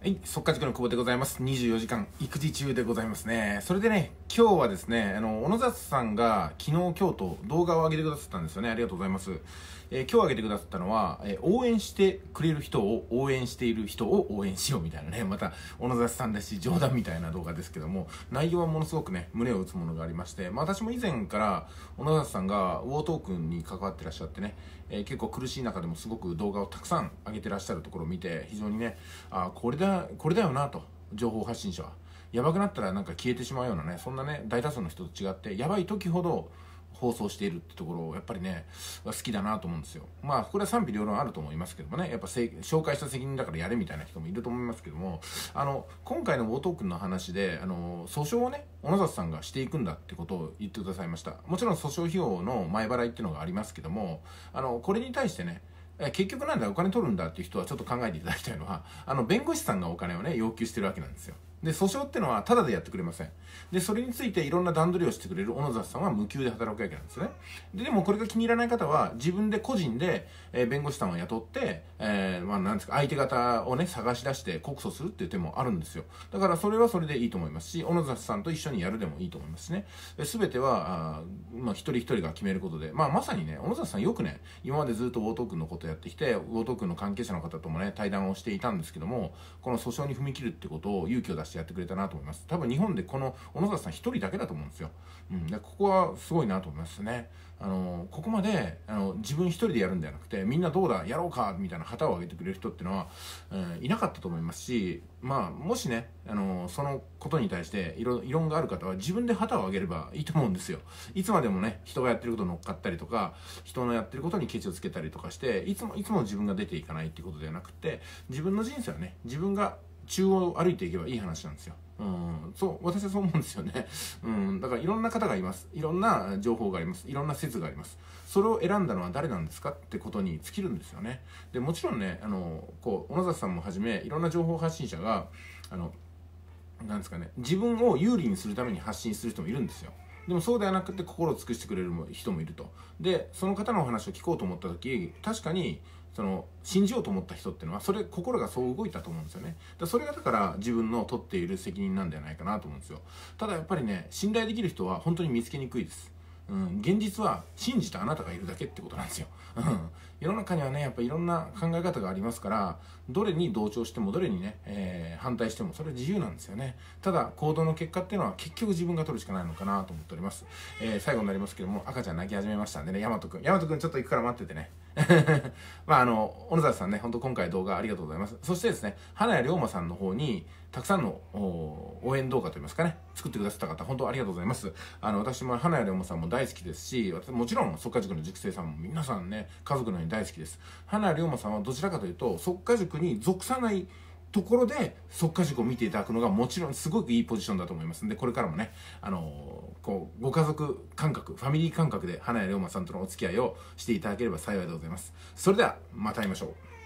はい、速稼塾の久保でございます。24時間育児中でございますね。それでね、今日はですね、小野里さんが昨日、今日と動画を上げてくださったんですよね。ありがとうございます。今日上げてくださったのは、応援してくれる人を応援している人を応援しようみたいなね、また小野里さんだし、冗談みたいな動画ですけども、内容はものすごくね、胸を打つものがありまして、まあ、私も以前から小野里さんがウォートークンに関わってらっしゃってね、結構苦しい中でもすごく動画をたくさん上げてらっしゃるところを見て、非常にね、あ、これだよなと、情報発信者はやばくなったらなんか消えてしまうようなね、そんなね、大多数の人と違ってやばい時ほど放送しているってところをやっぱりね、好きだなと思うんですよ。まあこれは賛否両論あると思いますけどもね、やっぱ紹介した責任だからやれみたいな人もいると思いますけども、今回のウォートークンの話で訴訟をね、小野里さんがしていくんだってことを言ってくださいました。もちろん訴訟費用の前払いっていうのがありますけども、これに対してね、結局なんだ、お金取るんだっていう人はちょっと考えていただきたいのは、弁護士さんがお金をね、要求してるわけなんですよ。で、訴訟ってのはタダでやってくれません。で、それについていろんな段取りをしてくれる小野里さんは無給で働くわけなんですね。でもこれが気に入らない方は、自分で個人で、弁護士さんを雇って、なんですか、相手方をね、探し出して告訴するっていう手もあるんですよ。だからそれはそれでいいと思いますし、小野里さんと一緒にやるでもいいと思いますしね。すべては、一人一人が決めることで、まさにね、小野里さんよくね、今までずっとウォートークンのことやってきて、ウォートークンの関係者の方ともね、対談をしていたんですけども、この訴訟に踏み切るってことを勇気を出してやってくれたなと思います。多分日本でこの小野里さん一人だけだと思うんですよ。で、ここはすごいなと思いますね。ここまで自分一人でやるんじゃなくて、みんなどうだやろうかみたいな旗を上げてくれる人っていうのは、いなかったと思いますし、もしね、そのことに対して異論がある方は自分で旗を上げればいいと思うんですよ。いつまでもね、人がやってることに乗っかったりとか、人のやってることにケチをつけたりとかして、いつも自分が出ていかないっていうことではなくて、自分の人生はね、自分が中央を歩いていけばいい話なんですよ。そう、私はそう思うんですよね。だからいろんな方がいます。いろんな情報があります。いろんな説があります。それを選んだのは誰なんですかってことに尽きるんですよね。で、もちろんね、小野里さんもはじめ、いろんな情報発信者が、なんですかね、自分を有利にするために発信する人もいるんですよ。でもそうではなくて、心を尽くしてくれる人もいると。で、その方のお話を聞こうと思った時、確かに、信じようと思った人っていうのは、心がそう動いたと思うんですよね。それがだから自分の取っている責任なんではないかなと思うんですよ。ただやっぱりね、信頼できる人は本当に見つけにくいです。現実は信じたあなたがいるだけってことなんですよ。世の中にはね、やっぱいろんな考え方がありますから、どれに同調してもどれにね、反対してもそれは自由なんですよね。ただ行動の結果っていうのは結局自分が取るしかないのかなと思っております。最後になりますけども、赤ちゃん泣き始めましたんでね、大和くんちょっと行くから待っててね。小野里さんね、本当今回動画ありがとうございます。そしてですね、花谷龍馬さんの方に、たくさんの応援動画といいますかね、作ってくださった方、本当ありがとうございます。私も花谷龍馬さんも大好きですし、もちろん速稼塾の塾生さんも皆さんね、家族のように大好きです。花谷龍馬さんはどちらかというと、速稼塾に属さないところで速稼塾を見ていただくのがもちろんすごくいいポジションだと思いますんで、これからもね、ご家族感覚、ファミリー感覚で花谷龍馬さんとのお付き合いをしていただければ幸いでございます。それではまた会いましょう。